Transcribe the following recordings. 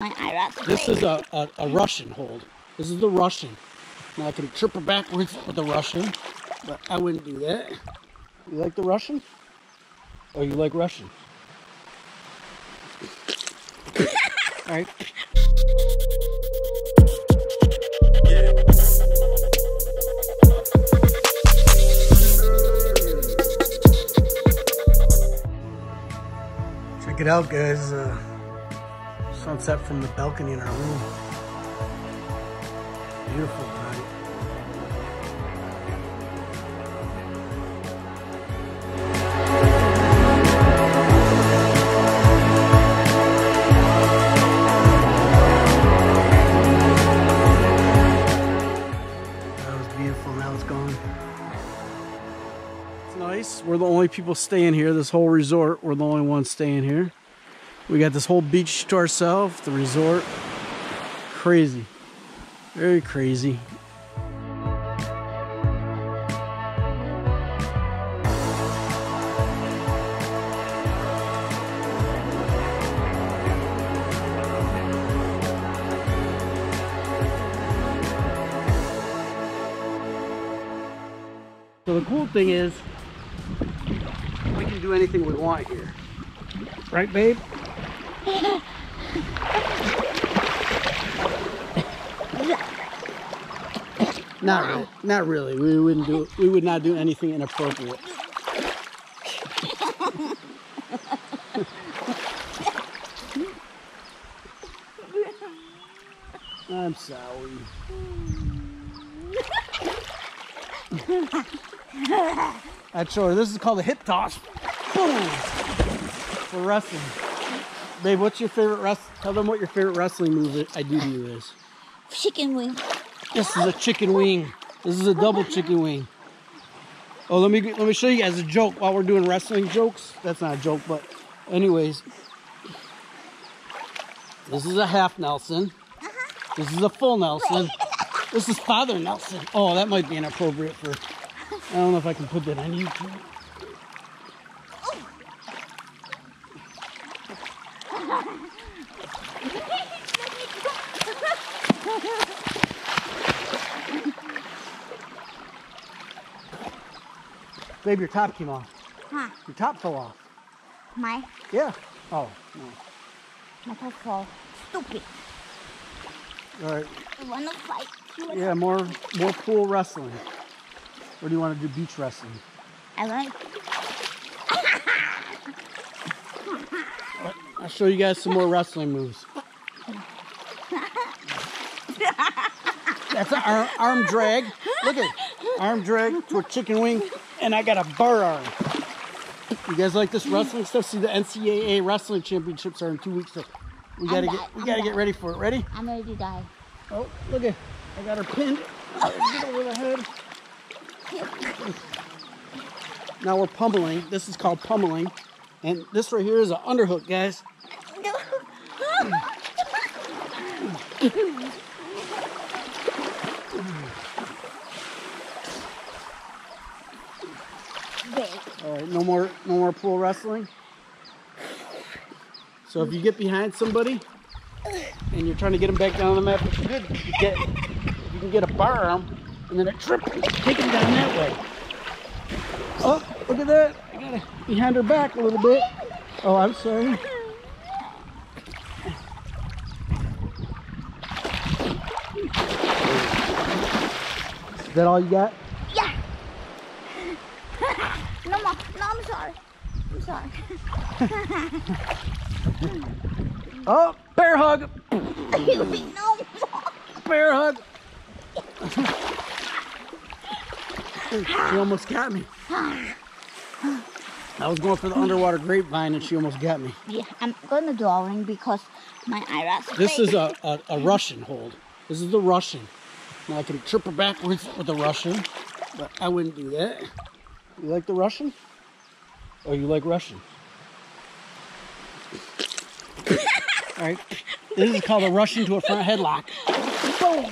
My eye wraps. This is a Russian hold. This is the Russian. Now I can trip her back with the Russian, but I wouldn't do that. You like the Russian? Or you like Russian? All right. Check it out, guys. Sunset from the balcony in our room. Beautiful night. That was beautiful. Now it's gone. It's nice. We're the only people staying here. This whole resort, we're the only ones staying here. We got this whole beach to ourselves, the resort. Crazy. Very crazy. So the cool thing is, we can do anything we want here. Right, babe? Not really. We wouldn't do it. We would not do anything inappropriate. I'm sorry. That's sure. This is called a hip toss. Boom. For wrestling. Babe, what's your favorite wrestling? Tell them what your favorite wrestling move I do to you is. Chicken wing. This is a chicken wing. This is a double chicken wing. Oh, let me show you guys a joke while we're doing wrestling jokes. That's not a joke, but anyways. This is a half Nelson. This is a full Nelson. This is Father Nelson. Oh, that might be inappropriate for. I don't know if I can put that on YouTube. Babe, your top came off. Huh? Your top fell off. My? Yeah. Oh, no. My top fell. Stupid. All right. You wanna fight? Yeah, more pool wrestling. Or do you want to do beach wrestling? I like. Right, I'll show you guys some more wrestling moves. That's an arm drag. Look at it. Arm drag to a chicken wing. And I got a bar arm. You guys like this wrestling stuff? See, the NCAA wrestling championships are in 2 weeks. So we gotta get ready for it. Ready? I'm ready to die. Oh, look at, I got her pinned. Get over the head. Now we're pummeling. This is called pummeling, and this right here is an underhook, guys. All right, no more pool wrestling. So if you get behind somebody and you're trying to get them back down on the mat, but you're good, you can get a bar arm and then a trip, take them down that way. Oh, look at that! I got it behind her back a little bit. Oh, I'm sorry. Is that all you got? Oh, bear hug! No. Bear hug! She almost got me. I was going for the underwater grapevine and she almost got me. Yeah, I'm going to drawing because my eyelash. This is a Russian hold. This is the Russian. Now I can trip her back with the Russian, but I wouldn't do that. You like the Russian? Or you like Russian? All right. This is called a rush into a front headlock. Boom.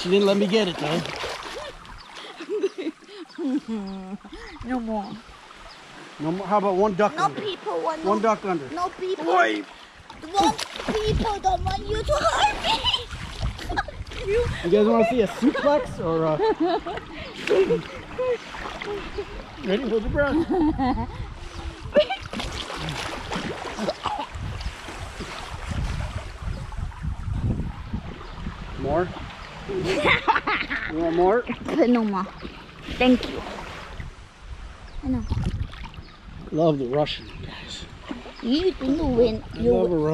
She didn't let me get it, though. No more. No more. How about one duck under? No people. One duck under. No people. Wait. One. people don't want you to hurt me. You guys want to see a suplex or a... Ready? Hold your breath. More? You want more? No more. Thank you. I know. Love the Russian guys. You do win.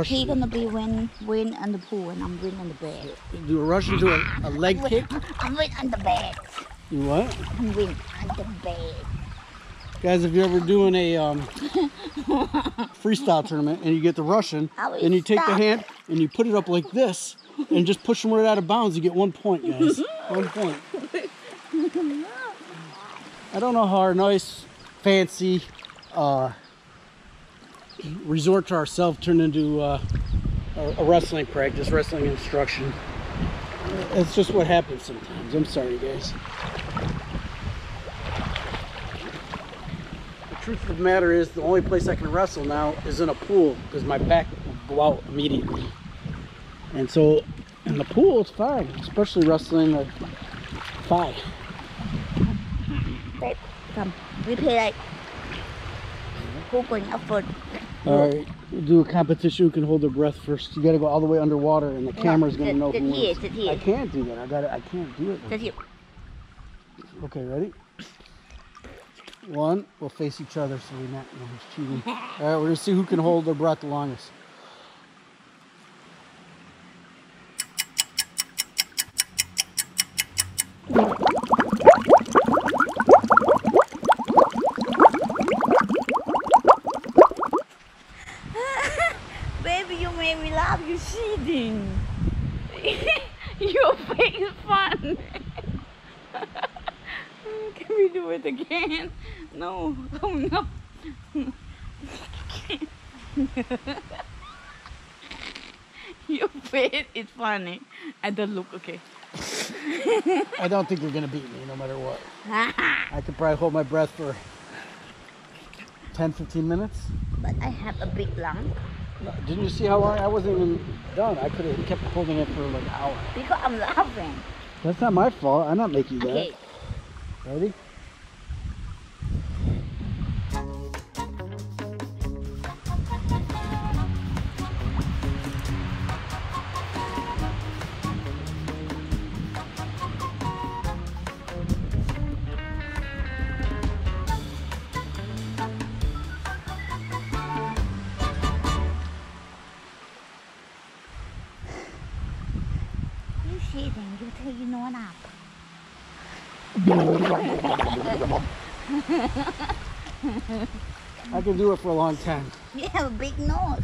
He's gonna be win on the pool, and I'm win on the bed. Do a Russian do a leg kick? I'm win on the bed. You what? I'm win on the bed. Guys, if you're ever doing a freestyle tournament and you get the Russian, and you take the hand and you put it up like this, and just push them right out of bounds, you get 1 point, guys. 1 point. I don't know how our nice, fancy resort to ourselves turned into a wrestling practice, wrestling instruction. That's just what happens sometimes. I'm sorry, guys. The truth of the matter is the only place I can wrestle now is in a pool because my back will go out immediately. And so in the pool, it's fine, especially wrestling at 5. Babe, come. We play like who's going up for. All right, we'll do a competition. Who can hold their breath first? You got to go all the way underwater, and the camera's going to know who wins. I can't do that. I can't do it. Okay, ready? One, we'll face each other so we're not cheating. All right, we're going to see who can hold their breath the longest. Baby, you made me laugh. You're cheating. You're making fun. Can we do it again? No. Oh, no. Your face is funny. I don't look okay. I don't think you're going to beat me no matter what. I could probably hold my breath for 10-15 minutes. But I have a big lung. No, didn't you see how long? I wasn't even done. I could have kept holding it for like an hour. Because I'm laughing. That's not my fault. I'm not making you okay. That. Ready? You're taking no one up. I can do it for a long time. You have a big nose.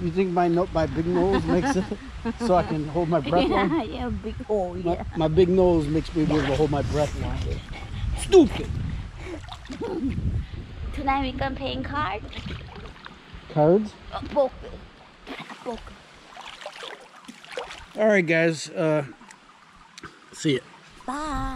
You think my big nose makes it so I can hold my breath long? Yeah, you have a big hole, yeah. My big nose makes me able to hold my breath long. Stupid! Tonight we're going to play in cards. Cards? Poker. Poker. All right, guys, see ya. Bye.